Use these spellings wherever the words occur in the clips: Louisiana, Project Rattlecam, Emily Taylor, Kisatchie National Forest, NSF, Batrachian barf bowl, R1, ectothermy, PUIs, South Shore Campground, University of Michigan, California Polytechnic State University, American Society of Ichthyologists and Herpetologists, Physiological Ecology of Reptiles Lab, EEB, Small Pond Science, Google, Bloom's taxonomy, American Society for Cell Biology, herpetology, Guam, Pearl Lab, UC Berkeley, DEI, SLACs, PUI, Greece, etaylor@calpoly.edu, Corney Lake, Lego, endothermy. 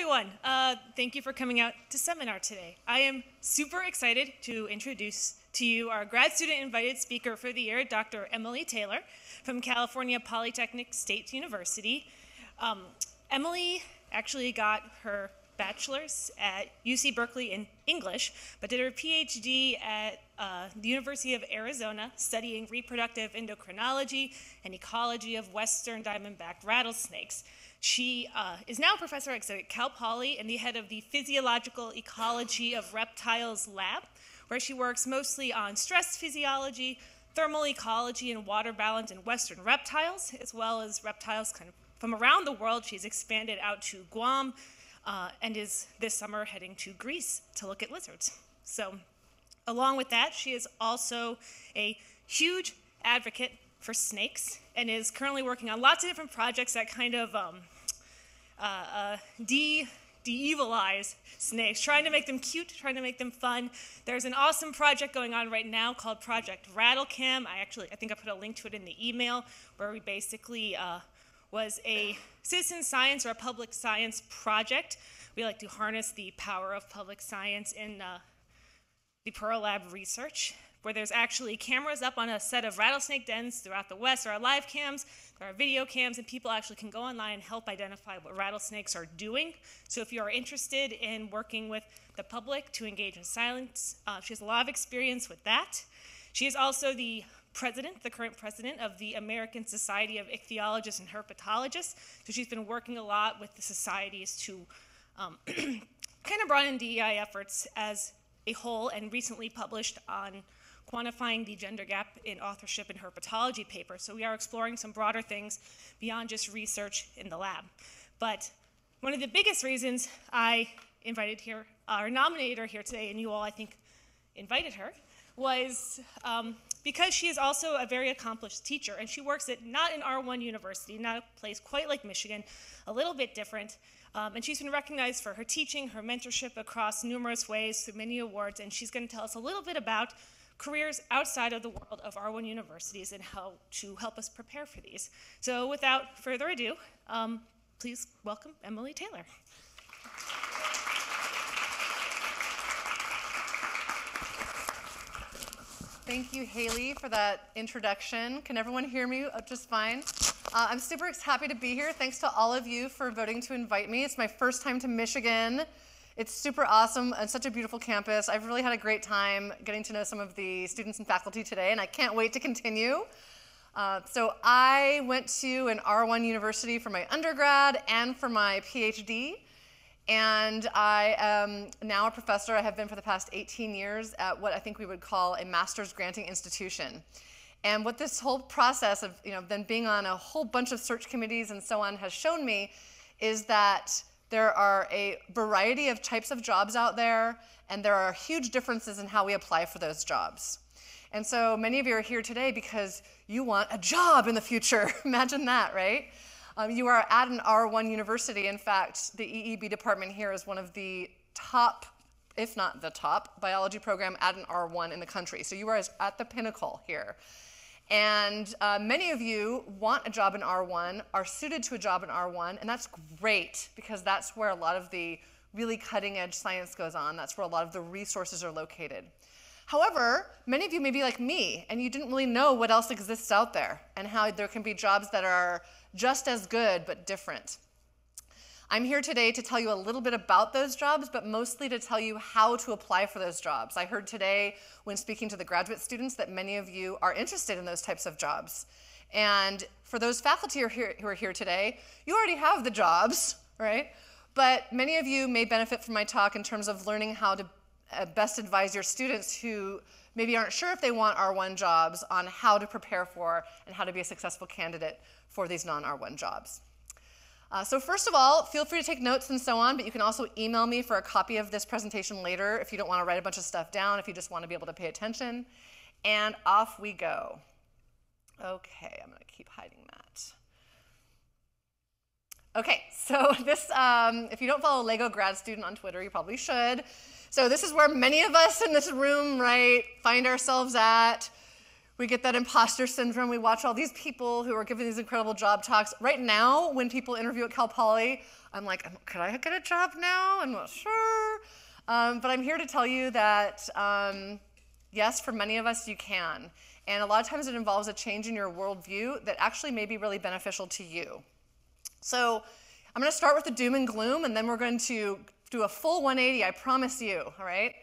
everyone. Thank you for coming out to seminar today. I am super excited to introduce to you our grad student invited speaker for the year, Dr. Emily Taylor from California Polytechnic State University. Emily actually got her bachelor's at UC Berkeley in English, but did her PhD at the University of Arizona studying reproductive endocrinology and ecology of western diamondback rattlesnakes. She is now a professor at Cal Poly and the head of the Physiological Ecology of Reptiles Lab, where she works mostly on stress physiology, thermal ecology, and water balance in western reptiles, as well as reptiles kind of from around the world. She's expanded out to Guam and is this summer heading to Greece to look at lizards. So along with that, she is also a huge advocate for snakes and is currently working on lots of different projects that kind of de-evilize snakes, trying to make them cute, trying to make them fun. There's an awesome project going on right now called Project Rattlecam. I think I put a link to it in the email, where we basically was a citizen science or a public science project. We like to harness the power of public science in the Pearl Lab research, where there's actually cameras up on a set of rattlesnake dens throughout the West. There are live cams, there are video cams, and people actually can go online and help identify what rattlesnakes are doing. So if you are interested in working with the public to engage in silence, she has a lot of experience with that. She is also the president, the current president of the American Society of Ichthyologists and Herpetologists. So she's been working a lot with the societies to kind of broaden DEI efforts as a whole, and recently published on quantifying the gender gap in authorship and herpetology papers. So we are exploring some broader things beyond just research in the lab. But one of the biggest reasons I invited her, or nominated her here today, and you all I think invited her, was because she is also a very accomplished teacher, and she works at not an R1 university, not a place quite like Michigan, a little bit different, and she's been recognized for her teaching, her mentorship across numerous ways through many awards, and she's going to tell us a little bit about careers outside of the world of R1 universities and how to help us prepare for these. So without further ado, please welcome Emily Taylor. Thank you, Haley, for that introduction. Can everyone hear me just fine? I'm super happy to be here. Thanks to all of you for voting to invite me. It's my first time to Michigan. It's super awesome and such a beautiful campus. I've really had a great time getting to know some of the students and faculty today, and I can't wait to continue. So I went to an R1 university for my undergrad and for my PhD. And I am now a professor. I have been for the past 18 years at what I think we would call a master's granting institution. And what this whole process of, then being on a whole bunch of search committees and so on has shown me is that there are a variety of types of jobs out there, and there are huge differences in how we apply for those jobs. And so many of you are here today because you want a job in the future. Imagine that, right? You are at an R1 university. In fact, the EEB department here is one of the top, if not the top, biology program at an R1 in the country. So you are at the pinnacle here. And many of you want a job in R1, are suited to a job in R1, and that's great, because that's where a lot of the really cutting-edge science goes on. That's where a lot of the resources are located. However, many of you may be like me, and you didn't really know what else exists out there and how there can be jobs that are just as good but different. I'm here today to tell you a little bit about those jobs, but mostly to tell you how to apply for those jobs. I heard today when speaking to the graduate students that many of you are interested in those types of jobs. And for those faculty who are here today, you already have the jobs, right? But many of you may benefit from my talk in terms of learning how to best advise your students who maybe aren't sure if they want R1 jobs on how to prepare for and how to be a successful candidate for these non-R1 jobs. So first of all, feel free to take notes and so on, but you can also email me for a copy of this presentation later if you don't want to write a bunch of stuff down, if you just want to be able to pay attention. And off we go. Okay, I'm going to keep hiding that. Okay, so this, if you don't follow Lego grad student on Twitter, you probably should. So this is where many of us in this room, right, find ourselves at. We get that imposter syndrome. We watch all these people who are giving these incredible job talks. Right now, when people interview at Cal Poly, I'm like, could I get a job now? I'm not sure. But I'm here to tell you that, yes, for many of us, you can. And a lot of times it involves a change in your worldview that actually may be really beneficial to you. So I'm going to start with the doom and gloom, and then we're going to do a full 180, I promise you, all right?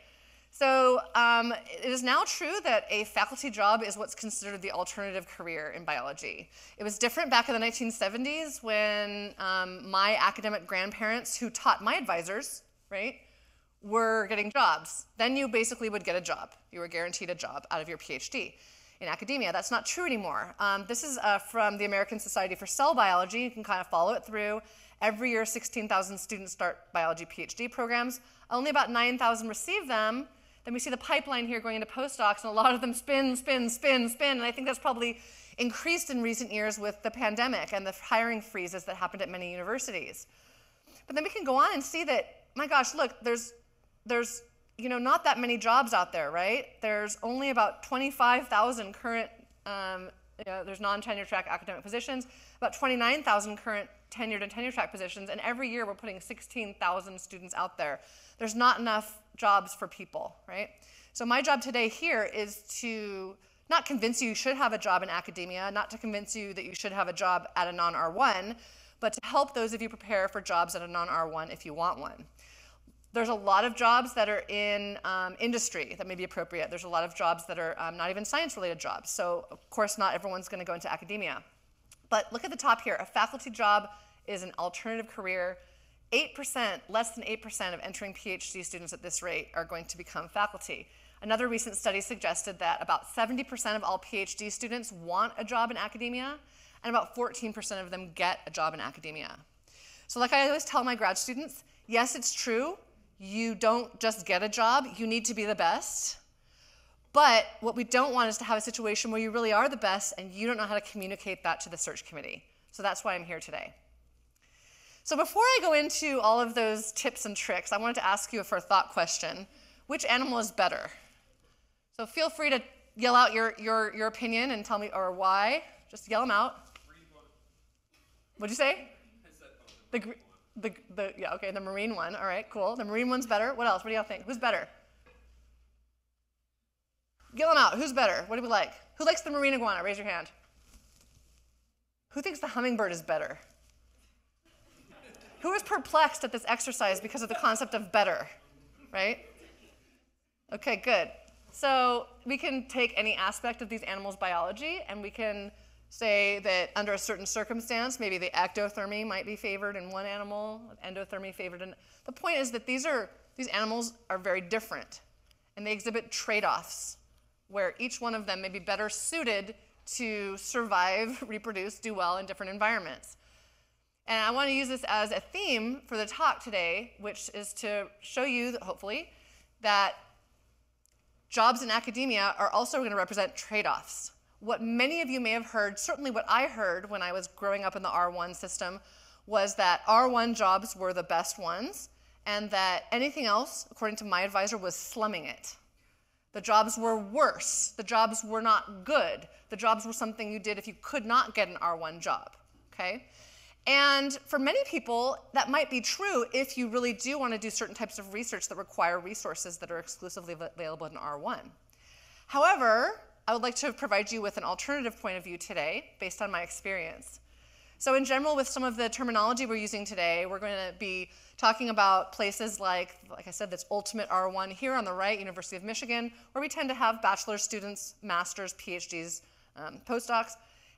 So it is now true that a faculty job is what's considered the alternative career in biology. It was different back in the 1970s when my academic grandparents who taught my advisors, right, were getting jobs. Then you basically would get a job. You were guaranteed a job out of your PhD in academia. That's not true anymore. This is from the American Society for Cell Biology. You can kind of follow it through. Every year, 16,000 students start biology PhD programs. Only about 9,000 receive them. Then we see the pipeline here going into postdocs, and a lot of them spin, spin, spin, spin. And I think that's probably increased in recent years with the pandemic and the hiring freezes that happened at many universities. But then we can go on and see that, my gosh, look, there's you know, not that many jobs out there, right? There's only about 25,000 current, you know, there's non-tenure track academic positions, about 29,000 current tenured and tenure track positions, and every year we're putting 16,000 students out there. There's not enough jobs for people, right? So my job today here is to not convince you should have a job in academia, not to convince you that you should have a job at a non-R1, but to help those of you prepare for jobs at a non-R1 if you want one. There's a lot of jobs that are in industry that may be appropriate. There's a lot of jobs that are not even science-related jobs. So of course not everyone's going to go into academia. But look at the top here. A faculty job is an alternative career. 8%, less than 8% of entering PhD students at this rate are going to become faculty. Another recent study suggested that about 70% of all PhD students want a job in academia, and about 14% of them get a job in academia. So like I always tell my grad students, yes, it's true. You don't just get a job. You need to be the best. But what we don't want is to have a situation where you really are the best and you don't know how to communicate that to the search committee. So that's why I'm here today. So before I go into all of those tips and tricks, I wanted to ask you for a thought question. Which animal is better? So feel free to yell out your opinion and tell me, or why. Just yell them out. What'd you say? Yeah, okay, the marine one. All right, cool. The marine one's better. What else? What do y'all think? Who's better? Yell them out. Who's better? What do we like? Who likes the marine iguana? Raise your hand. Who thinks the hummingbird is better? Who is perplexed at this exercise because of the concept of better, right? Okay, good. So we can take any aspect of these animals' biology, and we can say that under a certain circumstance, maybe the ectothermy might be favored in one animal, endothermy favored in... The point is that these animals are very different, and they exhibit trade-offs where each one of them may be better suited to survive, reproduce, do well in different environments. And I want to use this as a theme for the talk today, which is to show you, that, hopefully, that jobs in academia are also going to represent trade-offs. What many of you may have heard, certainly what I heard when I was growing up in the R1 system, was that R1 jobs were the best ones, and that anything else, according to my advisor, was slumming it. The jobs were worse. The jobs were not good. The jobs were something you did if you could not get an R1 job, okay? And for many people, that might be true if you really do want to do certain types of research that require resources that are exclusively available in R1. However, I would like to provide you with an alternative point of view today based on my experience. So in general, with some of the terminology we're using today, we're going to be talking about places like I said, that's ultimate R1 here on the right, University of Michigan, where we tend to have bachelor's students, master's, PhDs, postdocs.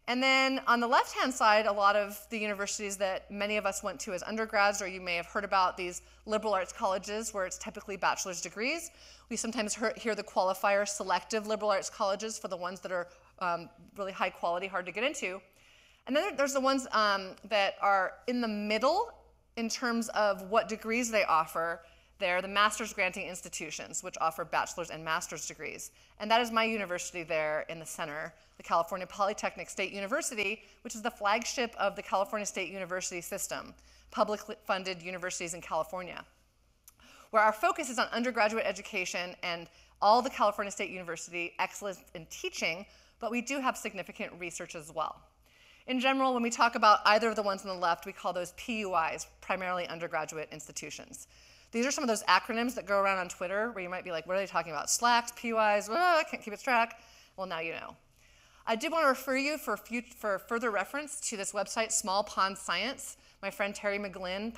And then on the left-hand side, a lot of the universities that many of us went to as undergrads, or you may have heard about these liberal arts colleges where it's typically bachelor's degrees. We sometimes hear the qualifier selective liberal arts colleges for the ones that are really high quality, hard to get into. And then there's the ones that are in the middle in terms of what degrees they offer. They're the master's granting institutions, which offer bachelor's and master's degrees. And that is my university there in the center, the California Polytechnic State University, which is the flagship of the California State University system, publicly funded universities in California, where our focus is on undergraduate education and all the California State University excellence in teaching, but we do have significant research as well. In general, when we talk about either of the ones on the left, we call those PUIs, primarily undergraduate institutions. These are some of those acronyms that go around on Twitter where you might be like, what are they talking about? SLACs, PUIs, I can't keep it track. Well, now you know. I did want to refer you for further reference to this website, Small Pond Science. My friend Terry McGlynn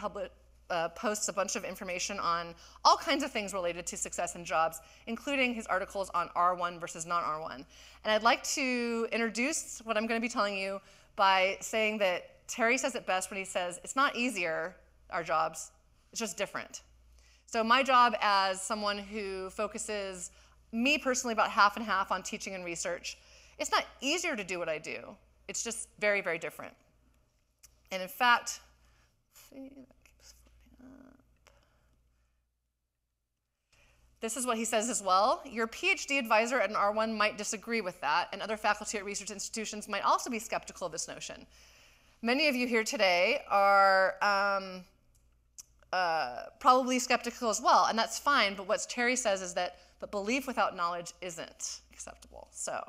posts a bunch of information on all kinds of things related to success in jobs, including his articles on R1 versus non-R1. And I'd like to introduce what I'm going to be telling you by saying that Terry says it best when he says, it's not easier, our jobs, it's just different. So my job as someone who focuses, me personally, about half and half on teaching and research, it's not easier to do what I do. It's just very, very different. And in fact, let's see, that keeps flipping up. This is what he says as well. Your PhD advisor at an R1 might disagree with that, and other faculty at research institutions might also be skeptical of this notion. Many of you here today are probably skeptical as well, and that's fine, but what Terry says is that, but belief without knowledge isn't acceptable. So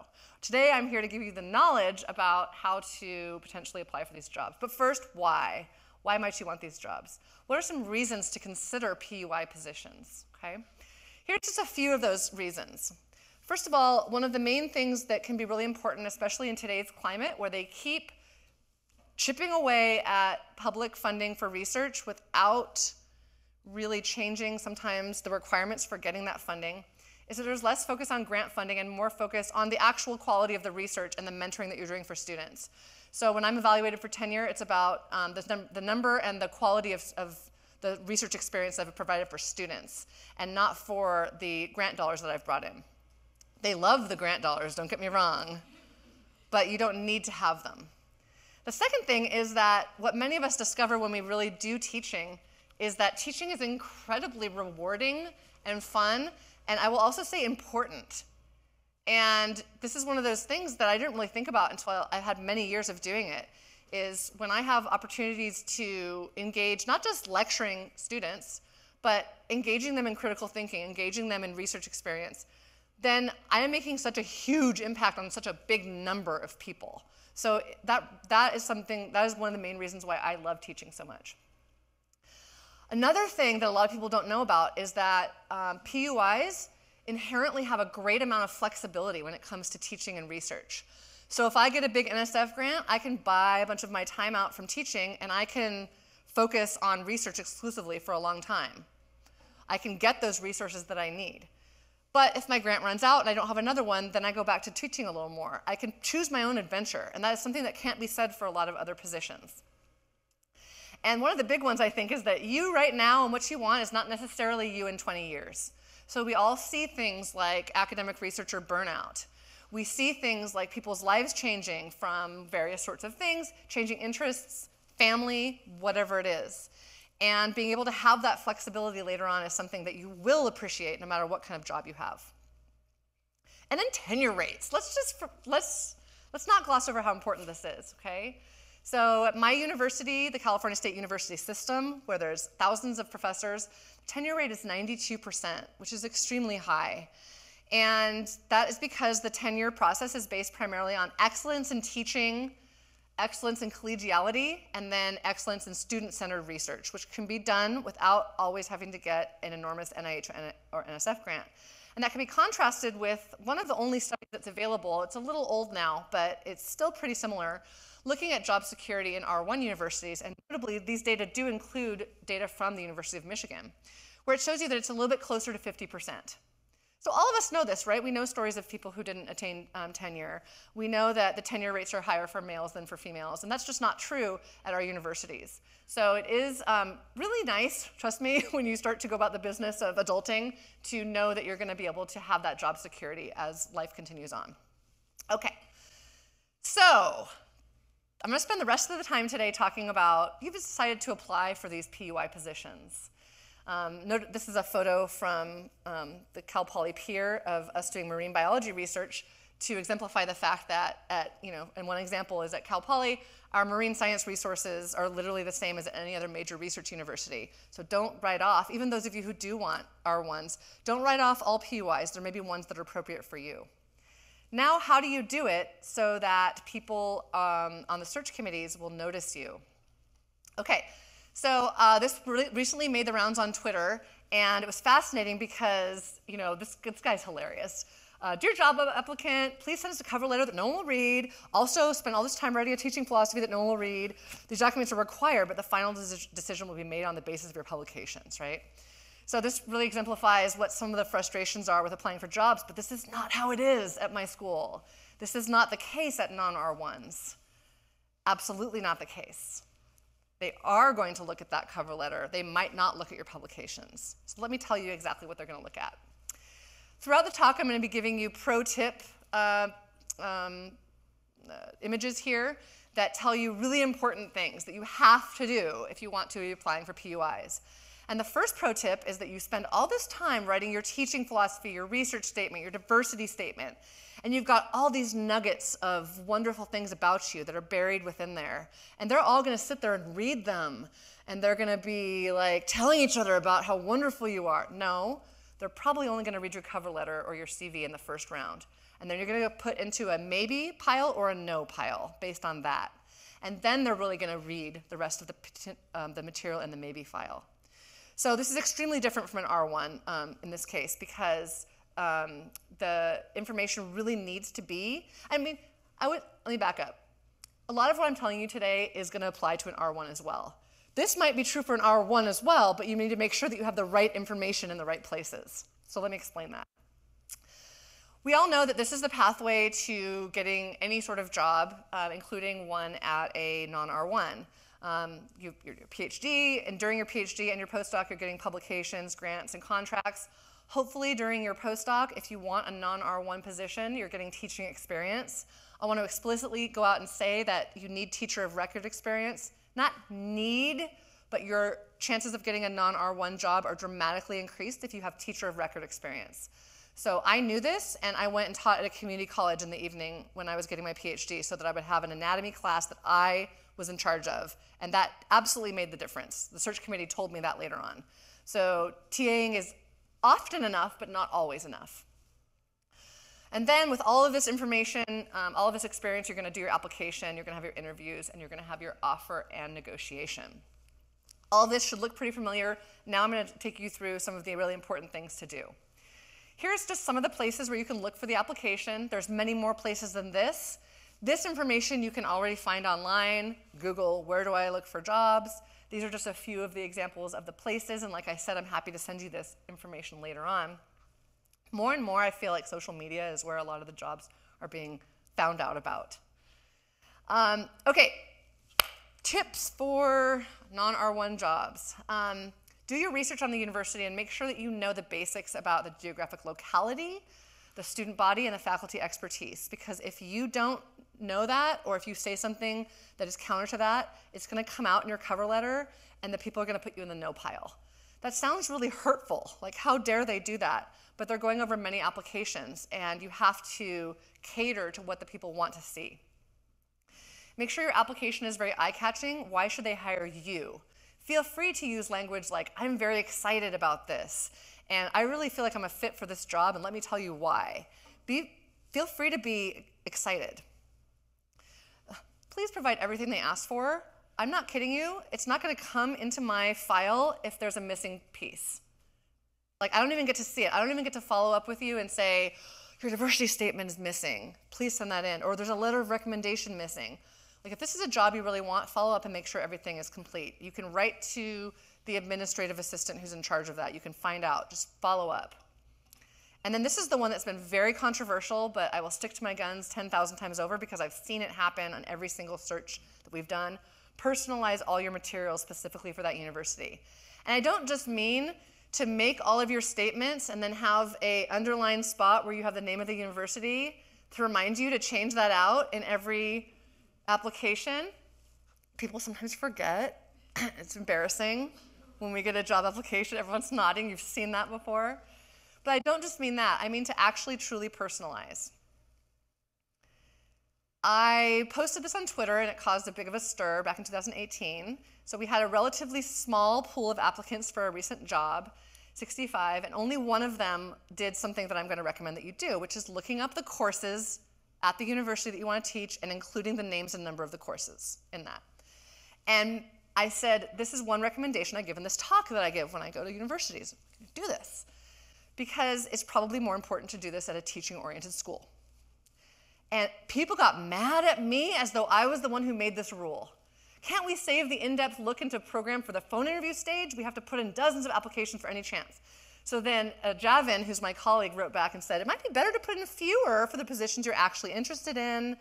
today I'm here to give you the knowledge about how to potentially apply for these jobs. But first, why? Why might you want these jobs? What are some reasons to consider PUI positions, okay? Here's just a few of those reasons. First of all, one of the main things that can be really important, especially in today's climate, where they keep chipping away at public funding for research without really changing sometimes the requirements for getting that funding, is that there's less focus on grant funding and more focus on the actual quality of the research and the mentoring that you're doing for students. So when I'm evaluated for tenure, it's about the number and the quality of the research experience that I've provided for students, and not for the grant dollars that I've brought in. They love the grant dollars, don't get me wrong, but you don't need to have them. The second thing is that what many of us discover when we really do teaching is that teaching is incredibly rewarding and fun, and I will also say important. And this is one of those things that I didn't really think about until I had many years of doing it, is when I have opportunities to engage not just lecturing students, but engaging them in critical thinking, engaging them in research experience, then I am making such a huge impact on such a big number of people. So that is something, that is one of the main reasons why I love teaching so much. Another thing that a lot of people don't know about is that PUIs inherently have a great amount of flexibility when it comes to teaching and research. So if I get a big NSF grant, I can buy a bunch of my time out from teaching and I can focus on research exclusively for a long time. I can get those resources that I need. But if my grant runs out and I don't have another one, then I go back to teaching a little more. I can choose my own adventure, and that is something that can't be said for a lot of other positions. And one of the big ones, I think, is that you right now and what you want is not necessarily you in 20 years. So we all see things like academic researcher burnout. We see things like people's lives changing from various sorts of things, changing interests, family, whatever it is. And being able to have that flexibility later on is something that you will appreciate no matter what kind of job you have. And then tenure rates. Let's not gloss over how important this is, okay? So at my university, the California State University system, where there's thousands of professors, tenure rate is 92%, which is extremely high. And that is because the tenure process is based primarily on excellence in teaching, excellence in collegiality, and then excellence in student-centered research, which can be done without always having to get an enormous NIH or NSF grant. And that can be contrasted with one of the only studies that's available. It's a little old now, but it's still pretty similar, looking at job security in R1 universities, and notably these data do include data from the University of Michigan, where it shows you that it's a little bit closer to 50%. So all of us know this, right? We know stories of people who didn't attain tenure. We know that the tenure rates are higher for males than for females, and that's just not true at our universities. So it is really nice, trust me, when you start to go about the business of adulting, to know that you're gonna be able to have that job security as life continues on. Okay, so I'm going to spend the rest of the time today talking about, you've decided to apply for these PUI positions. This is a photo from the Cal Poly Pier of us doing marine biology research to exemplify the fact that, and one example is at Cal Poly, our marine science resources are literally the same as at any other major research university. So don't write off, even those of you who do want R1s, don't write off all PUIs. There may be ones that are appropriate for you. Now, how do you do it so that people on the search committees will notice you? Okay, so this recently made the rounds on Twitter, and it was fascinating because, you know, this guy's hilarious. Dear job applicant, please send us a cover letter that no one will read. Also, spend all this time writing a teaching philosophy that no one will read. These documents are required, but the final decision will be made on the basis of your publications, right? So this really exemplifies what some of the frustrations are with applying for jobs, but this is not how it is at my school. This is not the case at non-R1s. Absolutely not the case. They are going to look at that cover letter. They might not look at your publications. So let me tell you exactly what they're going to look at. Throughout the talk, I'm going to be giving you pro-tip images here that tell you really important things that you have to do if you want to be applying for PUIs. And the first pro-tip is that you spend all this time writing your teaching philosophy, your research statement, your diversity statement, and you've got all these nuggets of wonderful things about you that are buried within there. And they're all going to sit there and read them, and they're going to be like telling each other about how wonderful you are. No. They're probably only going to read your cover letter or your CV in the first round. And then you're going to put into a maybe pile or a no pile based on that. And then they're really going to read the rest of the material in the maybe file. So this is extremely different from an R1 in this case because the information really needs to be, I mean, let me back up. A lot of what I'm telling you today is going to apply to an R1 as well. This might be true for an R1 as well, but you need to make sure that you have the right information in the right places. So let me explain that. We all know that this is the pathway to getting any sort of job, including one at a non-R1. Your PhD, and during your PhD and your postdoc, you're getting publications, grants, and contracts. Hopefully, during your postdoc, if you want a non-R1 position, you're getting teaching experience. I want to explicitly go out and say that you need teacher of record experience. Not need, but your chances of getting a non-R1 job are dramatically increased if you have teacher of record experience. So I knew this, and I went and taught at a community college in the evening when I was getting my PhD so that I would have an anatomy class that I was in charge of, and that absolutely made the difference. The search committee told me that later on. So TAing is often enough, but not always enough. And then with all of this information, all of this experience, you're going to do your application, you're going to have your interviews, and you're going to have your offer and negotiation. All this should look pretty familiar. Now I'm going to take you through some of the really important things to do. Here's just some of the places where you can look for the application. There's many more places than this. This information you can already find online. Google, where do I look for jobs? These are just a few of the examples of the places, and like I said, I'm happy to send you this information later on. More and more, I feel like social media is where a lot of the jobs are being found out about. Okay, tips for non-R1 jobs. Do your research on the university and make sure that you know the basics about the geographic locality, the student body, and the faculty expertise. Because if you don't know that, or if you say something that is counter to that, it's going to come out in your cover letter, and the people are going to put you in the no pile. That sounds really hurtful. Like, how dare they do that? But they're going over many applications, and you have to cater to what the people want to see. Make sure your application is very eye-catching. Why should they hire you? Feel free to use language like, I'm very excited about this, and I really feel like I'm a fit for this job, and let me tell you why. Feel free to be excited. Please provide everything they ask for. I'm not kidding you. It's not going to come into my file if there's a missing piece. Like, I don't even get to see it. I don't even get to follow up with you and say, your diversity statement is missing. Please send that in. Or there's a letter of recommendation missing. Like, if this is a job you really want, follow up and make sure everything is complete. You can write to the administrative assistant who's in charge of that. You can find out. Just follow up. And then this is the one that's been very controversial, but I will stick to my guns 10,000 times over because I've seen it happen on every single search that we've done. Personalize all your materials specifically for that university. And I don't just mean to make all of your statements and then have an underlined spot where you have the name of the university to remind you to change that out in every application. People sometimes forget. It's embarrassing. When we get a job application, everyone's nodding. You've seen that before. But I don't just mean that. I mean to actually truly personalize. I posted this on Twitter, and it caused a big of a stir back in 2018. So we had a relatively small pool of applicants for a recent job. 65, and only one of them did something that I'm going to recommend that you do, which is looking up the courses at the university that you want to teach and including the names and number of the courses in that. And I said, this is one recommendation I give in this talk that I give when I go to universities. Do this, because it's probably more important to do this at a teaching-oriented school. And people got mad at me as though I was the one who made this rule. Can't we save the in-depth look into program for the phone interview stage? We have to put in dozens of applications for any chance. So then Javin, who's my colleague, wrote back and said, it might be better to put in fewer for the positions you're actually interested in.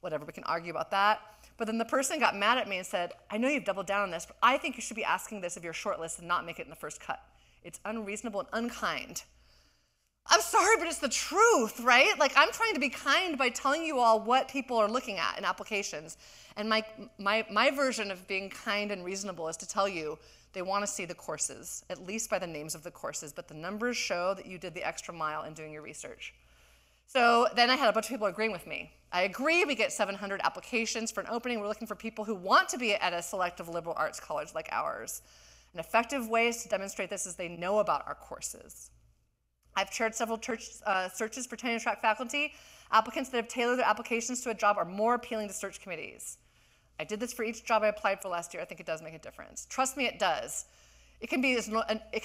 Whatever, we can argue about that. But then the person got mad at me and said, I know you've doubled down on this, but I think you should be asking this of your shortlist and not make it in the first cut. It's unreasonable and unkind. I'm sorry, but it's the truth, right? Like, I'm trying to be kind by telling you all what people are looking at in applications. And my version of being kind and reasonable is to tell you they want to see the courses, at least by the names of the courses, but the numbers show that you did the extra mile in doing your research. So then I had a bunch of people agreeing with me. I agree, we get 700 applications for an opening. We're looking for people who want to be at a selective liberal arts college like ours. And effective ways to demonstrate this is they know about our courses. I've chaired several searches for tenure track faculty. Applicants that have tailored their applications to a job are more appealing to search committees. I did this for each job I applied for last year. I think it does make a difference. Trust me, it does. It can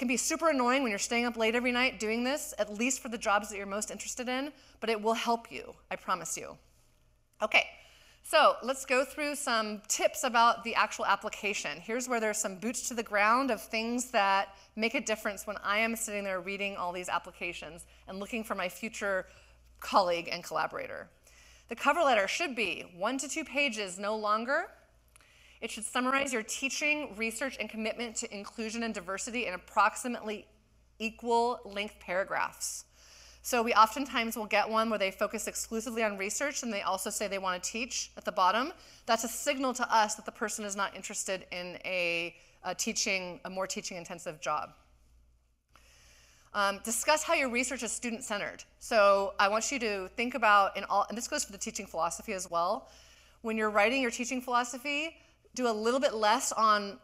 be super annoying when you're staying up late every night doing this, at least for the jobs that you're most interested in, but it will help you, I promise you. Okay, so let's go through some tips about the actual application. Here's where there's some boots to the ground of things that make a difference when I am sitting there reading all these applications and looking for my future colleague and collaborator. The cover letter should be 1 to 2 pages, no longer. It should summarize your teaching, research, and commitment to inclusion and diversity in approximately equal length paragraphs. So we oftentimes will get one where they focus exclusively on research and they also say they want to teach at the bottom. That's a signal to us that the person is not interested in a more teaching-intensive job. Discuss how your research is student-centered. So I want you to think about, and this goes for the teaching philosophy as well, when you're writing your teaching philosophy, do a little bit less on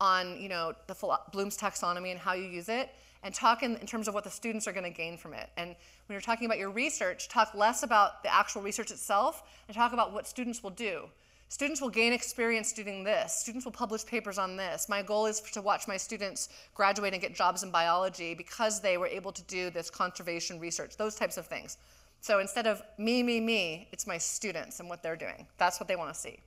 Bloom's taxonomy and how you use it, and talk in terms of what the students are going to gain from it. And when you're talking about your research, talk less about the actual research itself and talk about what students will do. Students will gain experience doing this. Students will publish papers on this. My goal is to watch my students graduate and get jobs in biology because they were able to do this conservation research, those types of things. So instead of me, me, me, it's my students and what they're doing. That's what they want to see.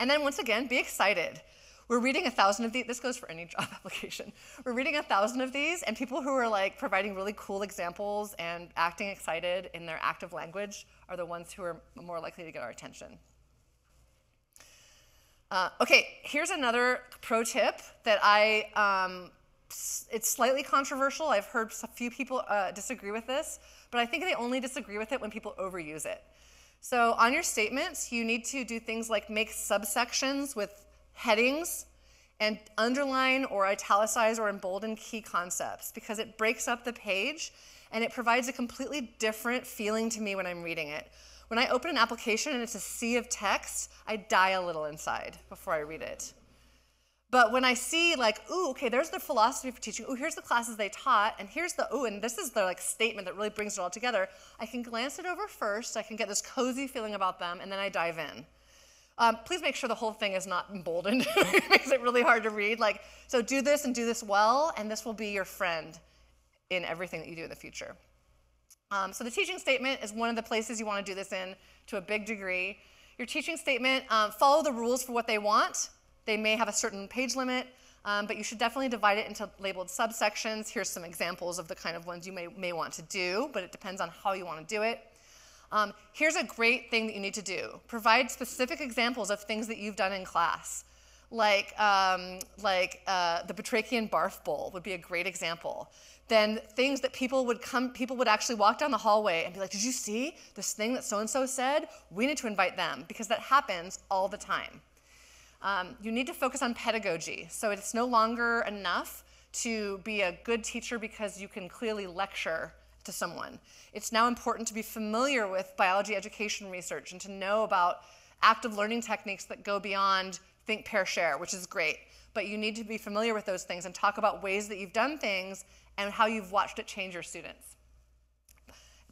And then once again, be excited. We're reading 1,000 of these. This goes for any job application. We're reading 1,000 of these, and people who are like providing really cool examples and acting excited in their active language are the ones who are more likely to get our attention. Okay, here's another pro tip that it's slightly controversial. I've heard a few people disagree with this, but I think they only disagree with it when people overuse it. So on your statements, you need to do things like make subsections with headings and underline or italicize or embolden key concepts, because it breaks up the page and it provides a completely different feeling to me when I'm reading it. When I open an application and it's a sea of text, I die a little inside before I read it. But when I see like, ooh, okay, there's the philosophy for teaching, ooh, here's the classes they taught, and here's the, ooh, and this is their like statement that really brings it all together, I can glance it over first, I can get this cozy feeling about them, and then I dive in. Please make sure the whole thing is not emboldened. It makes it really hard to read. Like, so do this and do this well, and this will be your friend in everything that you do in the future. So the teaching statement is one of the places you want to do this in to a big degree. Your teaching statement, follow the rules for what they want. They may have a certain page limit, but you should definitely divide it into labeled subsections. Here's some examples of the kind of ones you may want to do, but it depends on how you want to do it. Here's a great thing that you need to do. Provide specific examples of things that you've done in class. Like the Batrachian barf bowl would be a great example. Then things that people would actually walk down the hallway and be like, did you see this thing that so-and-so said? We need to invite them, because that happens all the time. You need to focus on pedagogy. So it's no longer enough to be a good teacher because you can clearly lecture to someone. It's now important to be familiar with biology education research and to know about active learning techniques that go beyond think, pair, share, which is great. but you need to be familiar with those things and talk about ways that you've done things and how you've watched it change your students.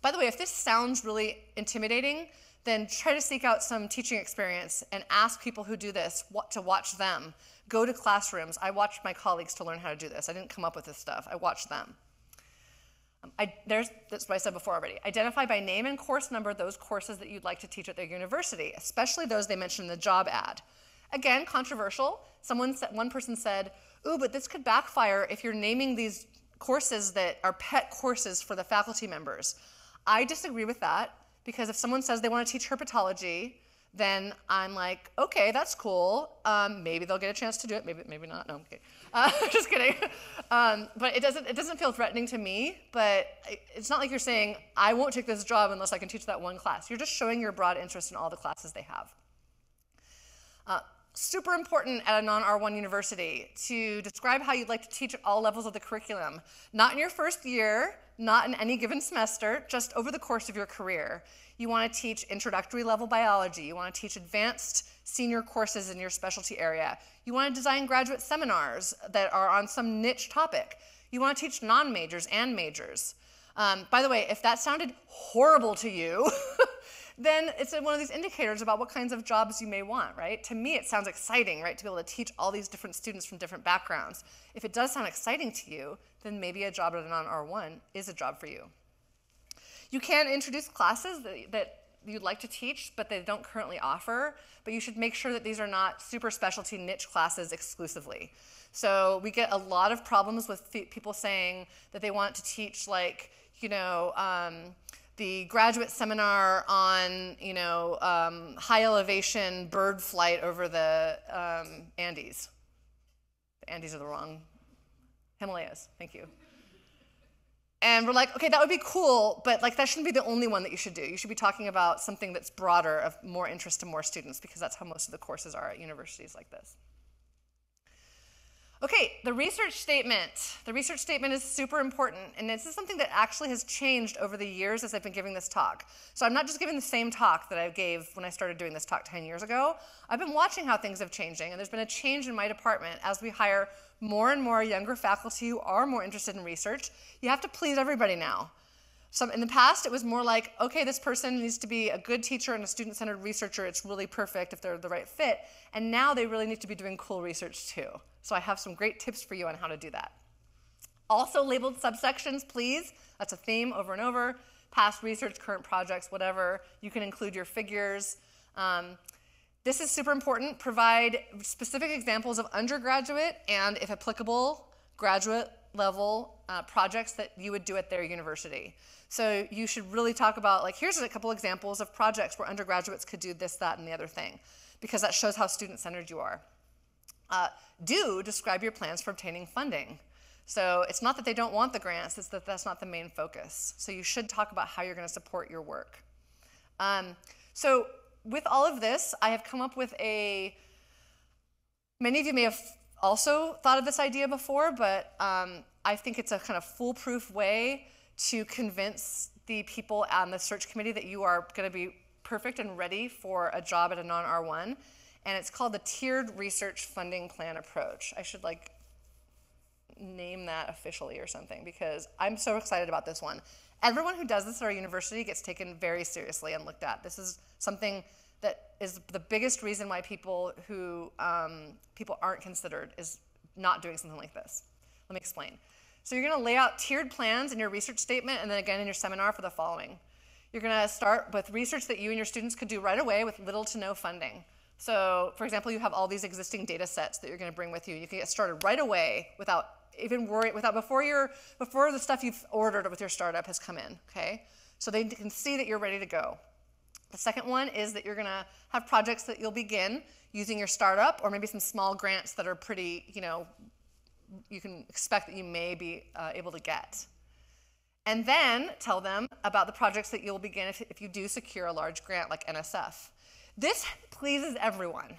By the way, if this sounds really intimidating, then try to seek out some teaching experience and ask people who do this to watch them. Go to classrooms. I watched my colleagues to learn how to do this. I didn't come up with this stuff. I watched them. That's what I said before already. Identify by name and course number those courses that you'd like to teach at their university, especially those they mentioned in the job ad. Again, controversial. One person said, ooh, but this could backfire if you're naming these courses that are pet courses for the faculty members. I disagree with that, because if someone says they want to teach herpetology, then I'm like, okay, that's cool. Maybe they'll get a chance to do it. Maybe not. No, I'm kidding. Just kidding. But it doesn't feel threatening to me. But it's not like you're saying, I won't take this job unless I can teach that one class. You're just showing your broad interest in all the classes they have. Super important at a non-R1 university to describe how you'd like to teach at all levels of the curriculum. Not in your first year, not in any given semester, just over the course of your career. You want to teach introductory level biology. You want to teach advanced senior courses in your specialty area. You want to design graduate seminars that are on some niche topic. You want to teach non-majors and majors. By the way, if that sounded horrible to you, then it's one of these indicators about what kinds of jobs you may want, right? To me, it sounds exciting, right, to be able to teach all these different students from different backgrounds. If it does sound exciting to you, then maybe a job at a non-R1 is a job for you. You can introduce classes that you'd like to teach, but they don't currently offer, but you should make sure that these are not super specialty niche classes exclusively. So we get a lot of problems with people saying that they want to teach, like, you know, the graduate seminar on, you know, high elevation bird flight over the Andes. The Andes are the wrong, Himalayas, thank you. And we're like, okay, that would be cool, but like that shouldn't be the only one that you should do. You should be talking about something that's broader, of more interest to more students, because that's how most of the courses are at universities like this. Okay, the research statement. The research statement is super important, and this is something that actually has changed over the years as I've been giving this talk. So I'm not just giving the same talk that I gave when I started doing this talk 10 years ago. I've been watching how things have changed, and there's been a change in my department as we hire more and more younger faculty who are more interested in research. You have to please everybody now. So in the past, it was more like, okay, this person needs to be a good teacher and a student-centered researcher. It's really perfect if they're the right fit. And now they really need to be doing cool research too. So I have some great tips for you on how to do that. Also labeled subsections, please. That's a theme over and over. Past research, current projects, whatever. You can include your figures. This is super important. Provide specific examples of undergraduate and, if applicable, graduate level projects that you would do at their university. So you should really talk about, like, here's a couple examples of projects where undergraduates could do this, that, and the other thing, because that shows how student-centered you are. Describe your plans for obtaining funding. So it's not that they don't want the grants, it's that that's not the main focus. So you should talk about how you're going to support your work. So with all of this, I have come up with a, many of you may have also thought of this idea before, but I think it's a kind of foolproof way to convince the people on the search committee that you are going to be perfect and ready for a job at a non-R1. And it's called the tiered research funding plan approach. I should, like, name that officially or something, because I'm so excited about this one. Everyone who does this at our university gets taken very seriously and looked at. This is something that is the biggest reason why people who people aren't considered is not doing something like this. Let me explain. So you're going to lay out tiered plans in your research statement and then again in your seminar for the following. You're going to start with research that you and your students could do right away with little to no funding. So, for example, you have all these existing data sets that you're going to bring with you. You can get started right away without even worrying, before the stuff you've ordered with your startup has come in, okay? So they can see that you're ready to go. The second one is that you're going to have projects that you'll begin using your startup, or maybe some small grants that are pretty, you know, you can expect that you may be able to get. And then tell them about the projects that you'll begin if you do secure a large grant like NSF. This pleases everyone.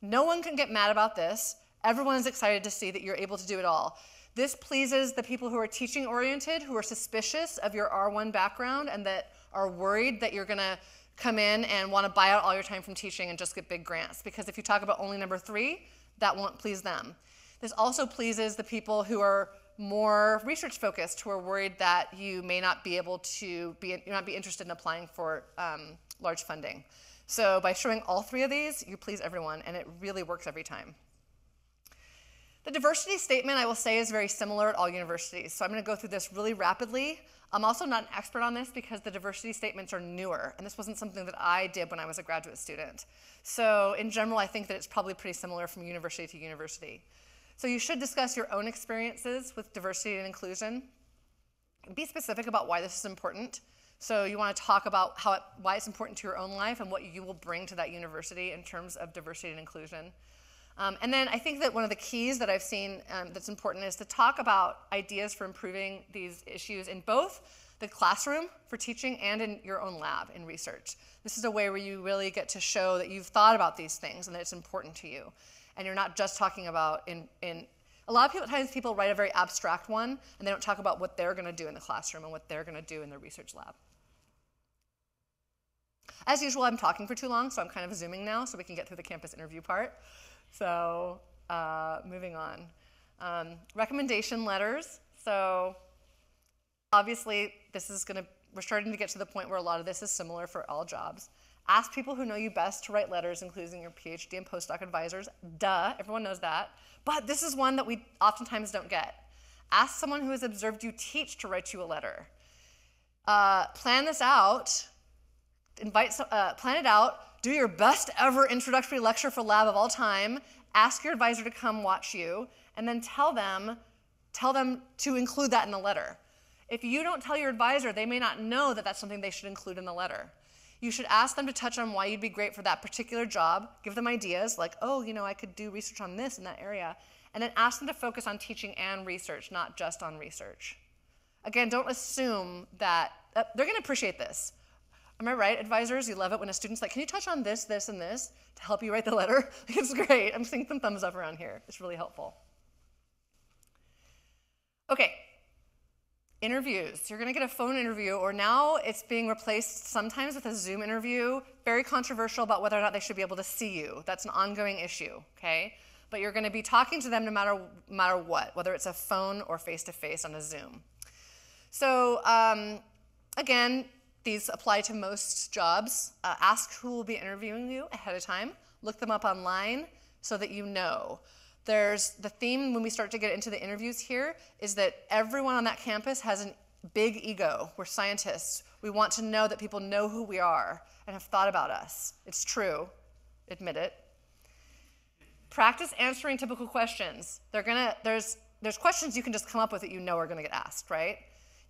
No one can get mad about this. Everyone's excited to see that you're able to do it all. This pleases the people who are teaching oriented, who are suspicious of your R1 background and that are worried that you're going to come in and want to buy out all your time from teaching and just get big grants. Because if you talk about only number 3, that won't please them. This also pleases the people who are more research focused, who are worried that you may not be able to be, interested in applying for large funding. So by showing all three of these, you please everyone, and it really works every time. The diversity statement, I will say, is very similar at all universities. So I'm going to go through this really rapidly. I'm also not an expert on this because the diversity statements are newer, and this wasn't something that I did when I was a graduate student. So in general, I think that it's probably pretty similar from university to university. So you should discuss your own experiences with diversity and inclusion. Be specific about why this is important. So you want to talk about how why it's important to your own life and what you will bring to that university in terms of diversity and inclusion. And then I think that one of the keys that I've seen that's important is to talk about ideas for improving these issues in both the classroom for teaching and in your own lab in research. This is a way where you really get to show that you've thought about these things and that it's important to you. And you're not just talking about a lot of times people write a very abstract one and they don't talk about what they're going to do in the classroom and what they're going to do in the research lab. As usual, I'm talking for too long, so I'm kind of zooming now so we can get through the campus interview part. So moving on. Recommendation letters. So obviously this is going to, we're starting to get to the point where a lot of this is similar for all jobs. Ask people who know you best to write letters, including your PhD and postdoc advisors. Duh, everyone knows that. But this is one that we oftentimes don't get. Ask someone who has observed you teach to write you a letter. Plan this out. Plan it out. Do your best ever introductory lecture for lab of all time. Ask your advisor to come watch you, and then tell them to include that in the letter. If you don't tell your advisor, they may not know that that's something they should include in the letter. You should ask them to touch on why you'd be great for that particular job. Give them ideas like, oh, you know, I could do research on this in that area. And then ask them to focus on teaching and research, not just on research. Again, don't assume that they're going to appreciate this. Am I right, advisors? You love it when a student's like, can you touch on this, this, and this to help you write the letter? It's great. I'm seeing some thumbs up around here. It's really helpful. Okay. Interviews. You're going to get a phone interview, or now it's being replaced sometimes with a Zoom interview. Very controversial about whether or not they should be able to see you. That's an ongoing issue, okay? But you're going to be talking to them no matter what, whether it's a phone or face-to-face on a Zoom. So again, these apply to most jobs. Ask who will be interviewing you ahead of time. Look them up online so that you know. There's the theme when we start to get into the interviews here is that everyone on that campus has a big ego. We're scientists. We want to know that people know who we are and have thought about us. It's true. Admit it. Practice answering typical questions. There's questions you can just come up with that you know are going to get asked, right?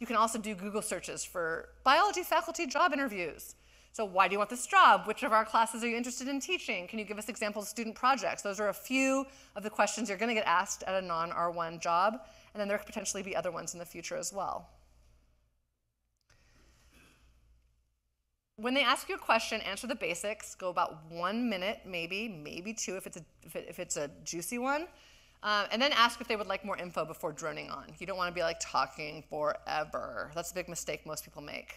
You can also do Google searches for biology faculty job interviews. So why do you want this job? Which of our classes are you interested in teaching? Can you give us examples of student projects? Those are a few of the questions you're going to get asked at a non-R1 job, and then there could potentially be other ones in the future as well. When they ask you a question, answer the basics. Go about 1 minute, maybe two if it's a juicy one. And then ask if they would like more info before droning on. You don't want to be like talking forever. That's a big mistake most people make.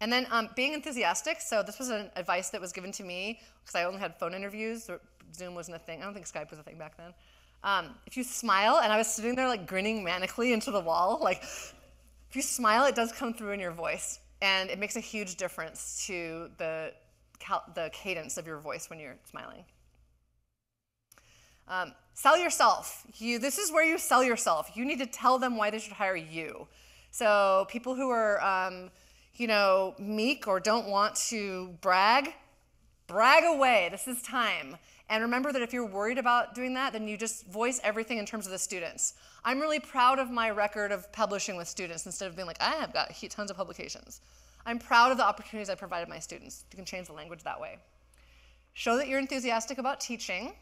And then being enthusiastic. So this was an advice that was given to me because I only had phone interviews. Zoom wasn't a thing. I don't think Skype was a thing back then. If you smile, and I was sitting there like grinning manically into the wall, like if you smile, it does come through in your voice. And it makes a huge difference to the cadence of your voice when you're smiling. Sell yourself. This is where you sell yourself. You need to tell them why they should hire you. So people who are you know, meek or don't want to brag away. This is time. And remember that if you're worried about doing that, then you just voice everything in terms of the students. I'm really proud of my record of publishing with students instead of being like, I have got tons of publications. I'm proud of the opportunities I provided my students. You can change the language that way. Show that you're enthusiastic about teaching.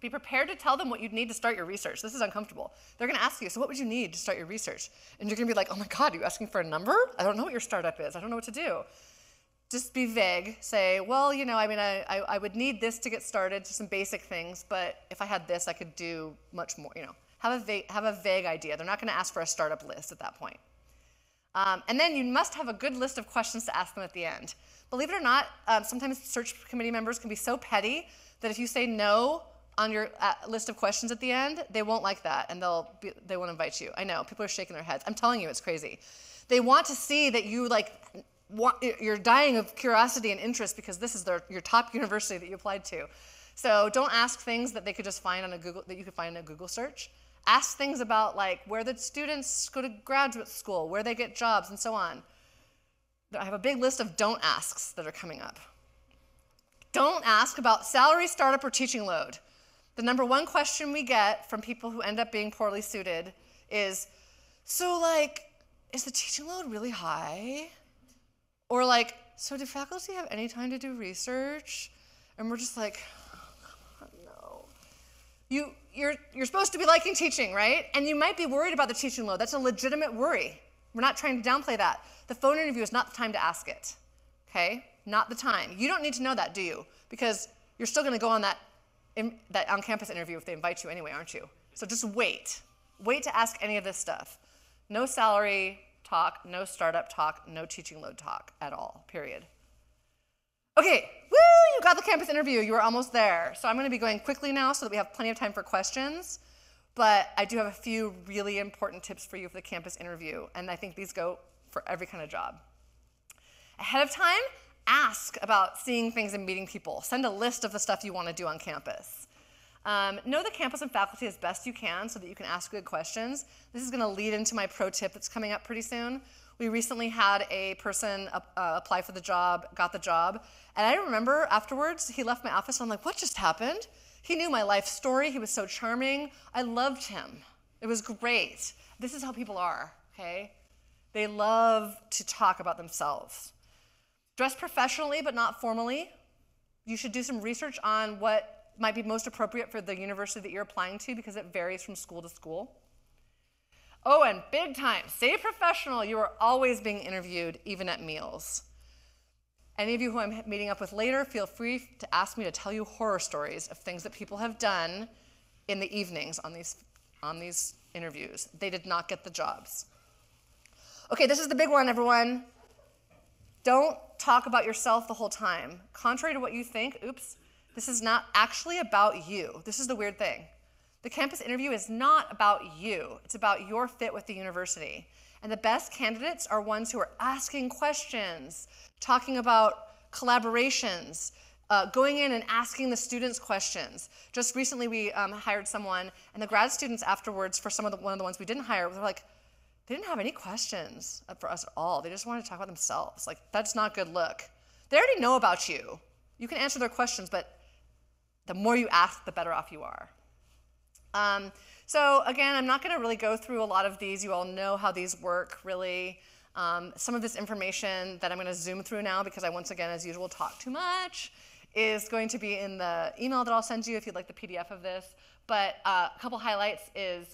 Be prepared to tell them what you'd need to start your research. This is uncomfortable. They're going to ask you, so what would you need to start your research? And you're going to be like, oh my God, are you asking for a number? I don't know what your startup is. I don't know what to do. Just be vague. Say, well, you know, I mean, I would need this to get started, just some basic things, but if I had this, I could do much more, you know. Have a vague idea. They're not going to ask for a startup list at that point. And then you must have a good list of questions to ask them at the end. Believe it or not, sometimes search committee members can be so petty that if you say no on your list of questions at the end, they won't like that, and they won't invite you. I know, people are shaking their heads. I'm telling you, it's crazy. They want to see that you, like, you're dying of curiosity and interest because this is your top university that you applied to. So don't ask things that they could just find on a Google, that you could find in a Google search. Ask things about, like, where the students go to graduate school, where they get jobs, and so on. I have a big list of don't asks that are coming up. Don't ask about salary, startup, or teaching load. The number one question we get from people who end up being poorly suited is, so, like, is the teaching load really high? Or, like, so do faculty have any time to do research? And we're just like, oh, no. You're supposed to be liking teaching, right? And you might be worried about the teaching load. That's a legitimate worry. We're not trying to downplay that. The phone interview is not the time to ask it, okay? Not the time. You don't need to know that, do you? Because you're still going to go on that on-campus interview if they invite you anyway, aren't you? So just wait. Wait to ask any of this stuff. No salary talk, no startup talk, no teaching load talk at all, period. Okay, woo, you got the campus interview. You were almost there. So I'm going to be going quickly now so that we have plenty of time for questions. But I do have a few really important tips for you for the campus interview, and I think these go for every kind of job. Ahead of time, ask about seeing things and meeting people. Send a list of the stuff you want to do on campus. Know the campus and faculty as best you can so that you can ask good questions. This is going to lead into my pro tip that's coming up pretty soon. We recently had a person apply for the job, got the job, and I remember afterwards he left my office and I'm like, what just happened? He knew my life story. He was so charming. I loved him. It was great. This is how people are, okay? They love to talk about themselves. Dress professionally but not formally. You should do some research on what might be most appropriate for the university that you're applying to because it varies from school to school. Oh, and big time, stay professional. You are always being interviewed, even at meals. Any of you who I'm meeting up with later, feel free to ask me to tell you horror stories of things that people have done in the evenings on these interviews. They did not get the jobs. Okay, this is the big one, everyone. Don't talk about yourself the whole time. Contrary to what you think, oops, this is not actually about you. This is the weird thing. The campus interview is not about you. It's about your fit with the university. And the best candidates are ones who are asking questions, talking about collaborations, going in and asking the students questions. Just recently we hired someone, and the grad students afterwards, for one of the ones we didn't hire, were like, they didn't have any questions for us at all. They just wanted to talk about themselves. Like, that's not a good look. They already know about you. You can answer their questions, but the more you ask, the better off you are. So again, I'm not going to really go through a lot of these. You all know how these work, really. Some of this information that I'm going to zoom through now, because I once again, as usual, talk too much, is going to be in the email that I'll send you if you'd like the PDF of this. But a couple highlights is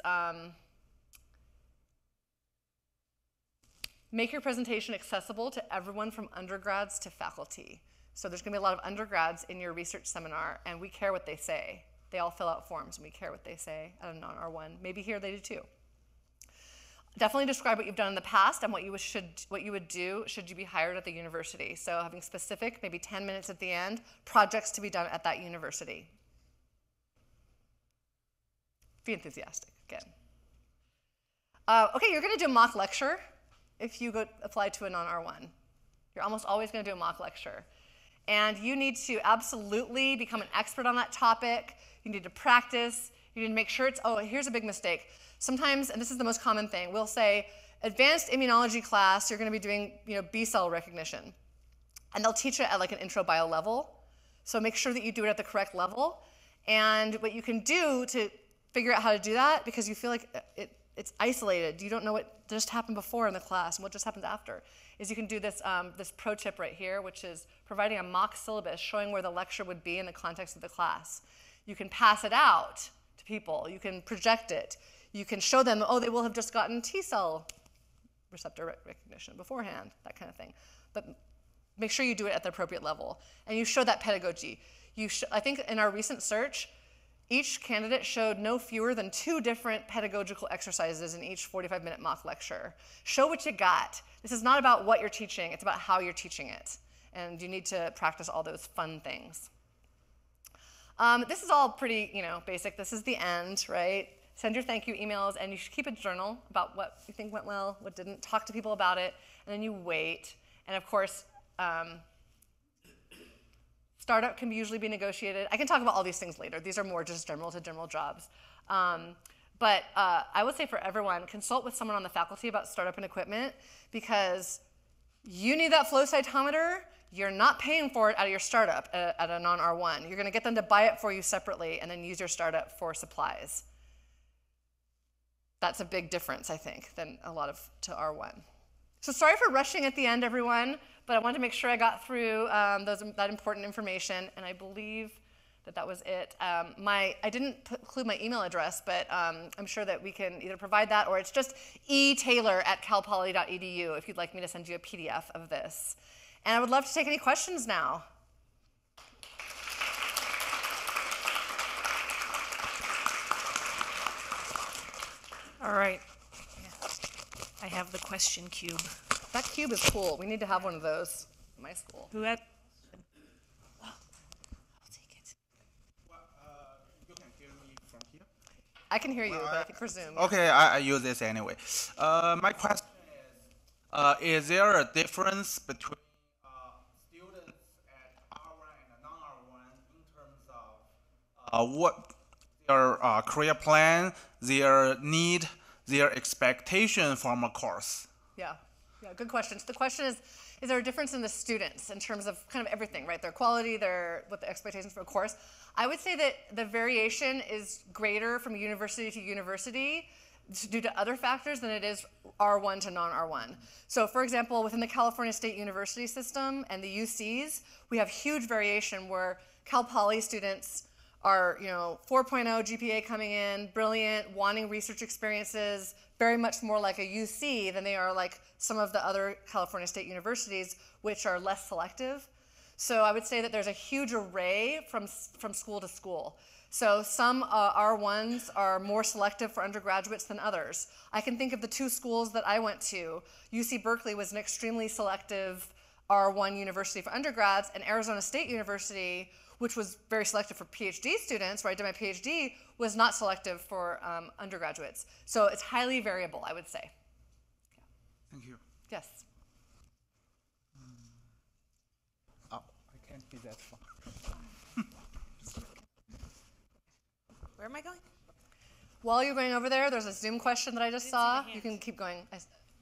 make your presentation accessible to everyone from undergrads to faculty. So there's going to be a lot of undergrads in your research seminar, and we care what they say. They all fill out forms, and we care what they say. I don't know, on R1. Maybe here they do too. Definitely describe what you've done in the past and what you would do should you be hired at the university. So having specific, maybe 10 minutes at the end, projects to be done at that university. Be enthusiastic, again. Okay, you're going to do a mock lecture if you go apply to a non-R1. You're almost always going to do a mock lecture. And you need to absolutely become an expert on that topic. You need to practice. You need to make sure it's, oh, here's a big mistake. Sometimes, and this is the most common thing, we'll say, advanced immunology class, you're going to be doing B cell recognition. And they'll teach it at like an intro bio level. So make sure that you do it at the correct level. And what you can do to figure out how to do that, because you feel like it's isolated, you don't know what just happened before in the class and what just happened after, is you can do this, this pro tip right here, which is providing a mock syllabus showing where the lecture would be in the context of the class. You can pass it out to people. You can project it. You can show them, oh, they will have just gotten T cell receptor recognition beforehand, that kind of thing. But make sure you do it at the appropriate level. And you show that pedagogy. I think in our recent search, Each candidate showed no fewer than 2 different pedagogical exercises in each 45-minute mock lecture. Show what you got. This is not about what you're teaching, it's about how you're teaching it. And you need to practice all those fun things. This is all pretty, basic. This is the end, right? Send your thank you emails, and you should keep a journal about what you think went well, what didn't. Talk to people about it, and then you wait. And of course, startup can usually be negotiated. I can talk about all these things later. These are more just general-to-general jobs. But I would say for everyone, consult with someone on the faculty about startup and equipment, because you need that flow cytometer. You're not paying for it out of your startup at a non-R1. You're going to get them to buy it for you separately and then use your startup for supplies. That's a big difference, I think, than a lot of to R1. So sorry for rushing at the end, everyone, but I wanted to make sure I got through that important information, and I believe that that was it. I didn't include my email address, but I'm sure that we can either provide that, or it's just etaylor@calpoly.edu if you'd like me to send you a PDF of this. And I would love to take any questions now. All right. I have the question cube. That cube is cool. We need to have one of those in my school. Who had? Oh, I'll take it. Well, you can hear me from here? I can hear you, but I think for Zoom. Okay, I use this anyway. My question is there a difference between students at R1 and non-R1 in terms of what their career plan, their need, their expectation from a course? Yeah, good question. So the question is there a difference in the students in terms of kind of everything, right? Their quality, what the expectations for a course. I would say that the variation is greater from university to university due to other factors than it is R1 to non-R1. So for example, within the California State University system and the UCs, we have huge variation where Cal Poly students are 4.0 GPA coming in, brilliant, wanting research experiences, very much more like a UC than they are like some of the other California State Universities, which are less selective. So I would say that there's a huge array from school to school. So some R1s are more selective for undergraduates than others. I can think of the 2 schools that I went to. UC Berkeley was an extremely selective R1 university for undergrads, and Arizona State University, which was very selective for PhD students, where I did my PhD, was not selective for undergraduates. So it's highly variable, I would say. Yeah. Thank you. Yes. Oh, I can't be that far. Where am I going? While you're going over there, there's a Zoom question that I just saw. You can keep going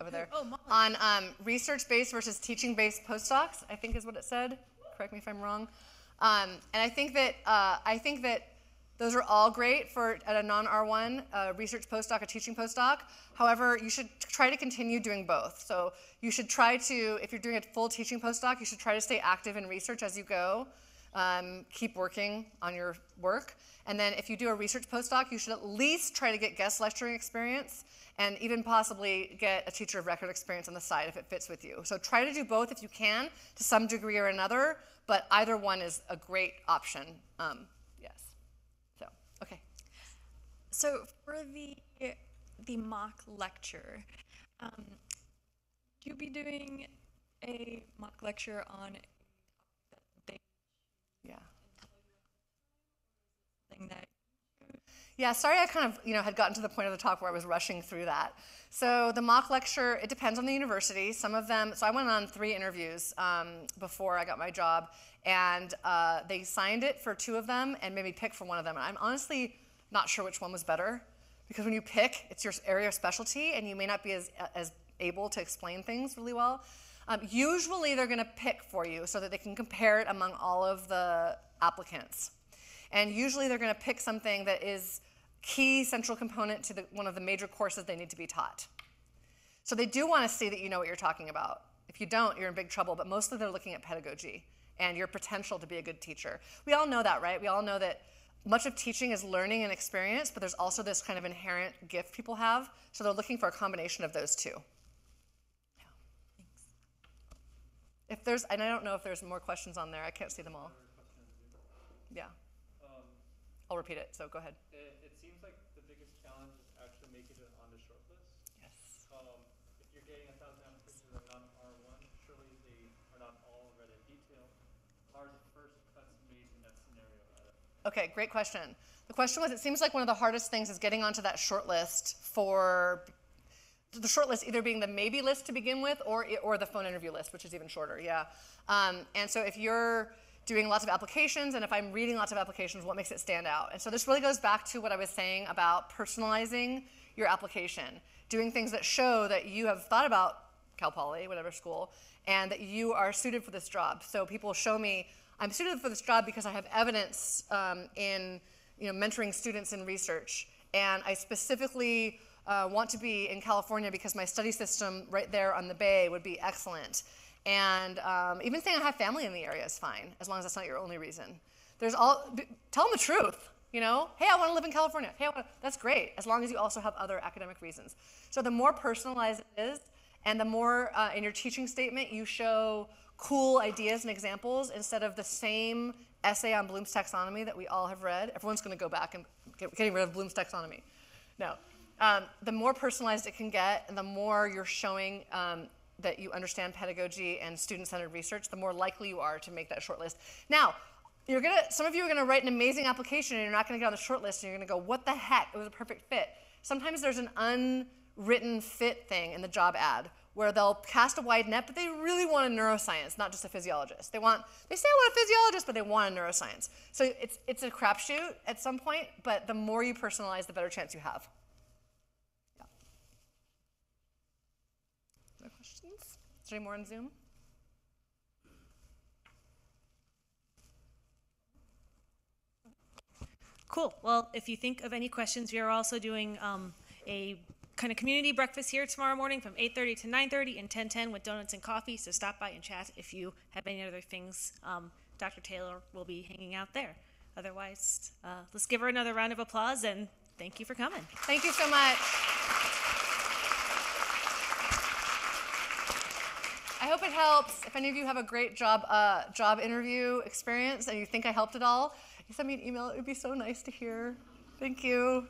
over there. Oh, on research-based versus teaching-based postdocs, I think is what it said. Correct me if I'm wrong. And I think that those are all great for at a non-R1 research postdoc, a teaching postdoc. However, you should try to continue doing both. So you should try to, if you're doing a full teaching postdoc, you should try to stay active in research as you go. Keep working on your work. And then if you do a research postdoc, you should at least try to get guest lecturing experience and even possibly get a teacher of record experience on the side if it fits with you. So try to do both if you can to some degree or another, but either one is a great option. Yes. So, okay. So for the mock lecture, you'll be doing a mock lecture on Yeah, sorry I kind of had gotten to the point of the talk where I was rushing through that. So the mock lecture, it depends on the university. Some of them, so I went on 3 interviews before I got my job, and they signed it for 2 of them and made me pick for 1 of them. And I'm honestly not sure which one was better, because when you pick, it's your area of specialty and you may not be as able to explain things really well. Usually they're gonna pick for you so that they can compare it among all of the applicants. And usually they're gonna pick something that is key central component to one of the major courses they need to be taught. So they do want to see that you know what you're talking about. If you don't, you're in big trouble, but mostly they're looking at pedagogy and your potential to be a good teacher. We all know that, right? We all know that much of teaching is learning and experience, but there's also this kind of inherent gift people have, so they're looking for a combination of those 2. Yeah. Thanks. And I don't know if there's more questions on there. I can't see them all. Yeah. I'll repeat it, so go ahead. It seems like the biggest challenge is actually making it on the short list. Yes. If you're getting 1,000 applications that are not R1, surely they are not all read in detail. How are the first cuts made in that scenario? Okay, great question. The question was, it seems like one of the hardest things is getting onto that short list for the short list either being the maybe list to begin with or the phone interview list, which is even shorter, yeah. And so if you're doing lots of applications, and if I'm reading lots of applications, what makes it stand out? And so this really goes back to what I was saying about personalizing your application, doing things that show that you have thought about Cal Poly, whatever school, and that you are suited for this job. So people show me, I'm suited for this job because I have evidence in mentoring students in research, and I specifically want to be in California because my study system right there on the bay would be excellent. And even saying I have family in the area is fine, as long as that's not your only reason. Tell them the truth, Hey, I want to live in California. Hey, that's great, as long as you also have other academic reasons. So the more personalized it is, and the more in your teaching statement you show cool ideas and examples instead of the same essay on Bloom's taxonomy that we all have read. Everyone's going to go back and getting rid of Bloom's taxonomy. No. The more personalized it can get and the more you're showing that you understand pedagogy and student-centered research, the more likely you are to make that short list. Now, some of you are going to write an amazing application and you're not going to get on the short list and you're going to go, what the heck? It was a perfect fit. Sometimes there's an unwritten fit thing in the job ad, where they'll cast a wide net, but they really want a neuroscience, not just a physiologist. They say I want a physiologist, but they want a neuroscience. So it's a crapshoot at some point, but the more you personalize, the better chance you have. Yeah. No questions? Is there any more on Zoom? Cool. Well, if you think of any questions, we are also doing a kind of community breakfast here tomorrow morning from 8:30 to 9:30 and 10:10 with donuts and coffee. So stop by and chat if you have any other things. Dr. Taylor will be hanging out there. Otherwise, let's give her another round of applause and thank you for coming. Thank you so much. I hope it helps. If any of you have a great job interview experience and you think I helped at all, you send me an email. It would be so nice to hear. Thank you.